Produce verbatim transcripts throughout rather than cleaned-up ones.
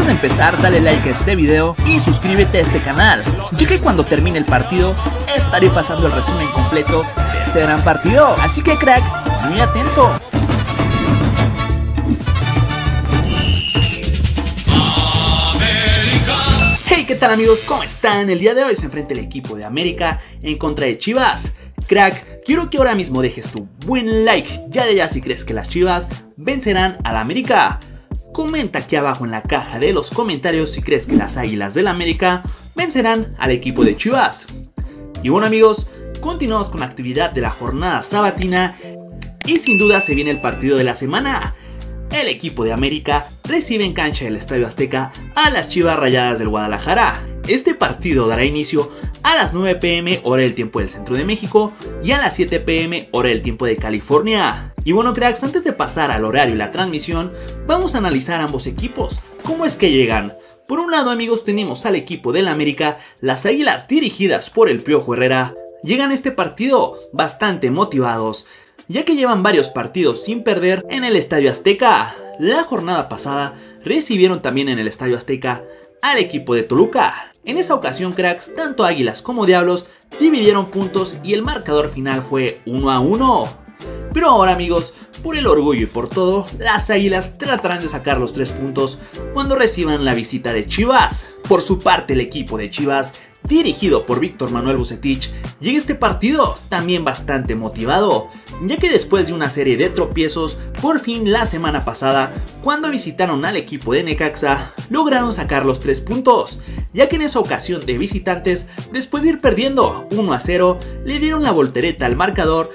antes de empezar, dale like a este video y suscríbete a este canal, ya que cuando termine el partido estaré pasando el resumen completo de este gran partido. Así que, crack, muy atento. Hey, ¿qué tal, amigos? ¿Cómo están? El día de hoy se enfrenta el equipo de América en contra de Chivas. Crack, quiero que ahora mismo dejes tu buen like, ya de ya si crees que las Chivas vencerán a la América. Comenta aquí abajo en la caja de los comentarios si crees que las Águilas del América vencerán al equipo de Chivas. Y bueno, amigos, continuamos con la actividad de la jornada sabatina y sin duda se viene el partido de la semana. El equipo de América recibe en cancha del Estadio Azteca a las Chivas Rayadas del Guadalajara. Este partido dará inicio a las nueve pm hora del tiempo del centro de México y a las siete pm hora del tiempo de California. Y bueno, cracks, antes de pasar al horario y la transmisión, vamos a analizar ambos equipos, cómo es que llegan. Por un lado, amigos, tenemos al equipo del América, las Águilas dirigidas por el Piojo Herrera. Llegan a este partido bastante motivados, ya que llevan varios partidos sin perder en el Estadio Azteca. La jornada pasada recibieron también en el Estadio Azteca al equipo de Toluca. En esa ocasión, cracks, tanto Águilas como Diablos dividieron puntos y el marcador final fue uno a uno. Pero ahora, amigos, por el orgullo y por todo, las Águilas tratarán de sacar los tres puntos cuando reciban la visita de Chivas. Por su parte, el equipo de Chivas, dirigido por Víctor Manuel Vucetich, llega a este partido también bastante motivado, ya que después de una serie de tropiezos, por fin la semana pasada, cuando visitaron al equipo de Necaxa, lograron sacar los tres puntos, ya que en esa ocasión de visitantes, después de ir perdiendo uno a cero, le dieron la voltereta al marcador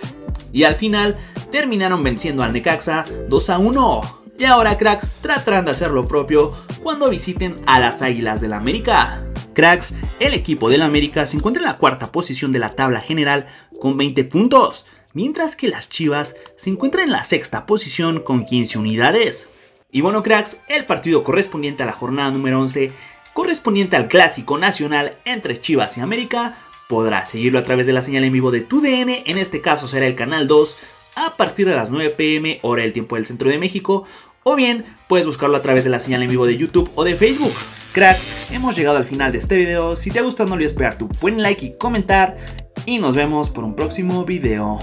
y al final terminaron venciendo al Necaxa dos a uno. Y ahora, cracks, tratarán de hacer lo propio cuando visiten a las Águilas del América. Cracks, el equipo del América se encuentra en la cuarta posición de la tabla general con veinte puntos, mientras que las Chivas se encuentran en la sexta posición con quince unidades. Y bueno, cracks, el partido correspondiente a la jornada número once, correspondiente al Clásico Nacional entre Chivas y América, podrá seguirlo a través de la señal en vivo de T U D N, en este caso será el canal dos, a partir de las nueve pm hora del tiempo del centro de México, o bien puedes buscarlo a través de la señal en vivo de YouTube o de Facebook. Cracks, hemos llegado al final de este video. Si te ha gustado, no olvides pegar tu buen like y comentar, y nos vemos por un próximo video.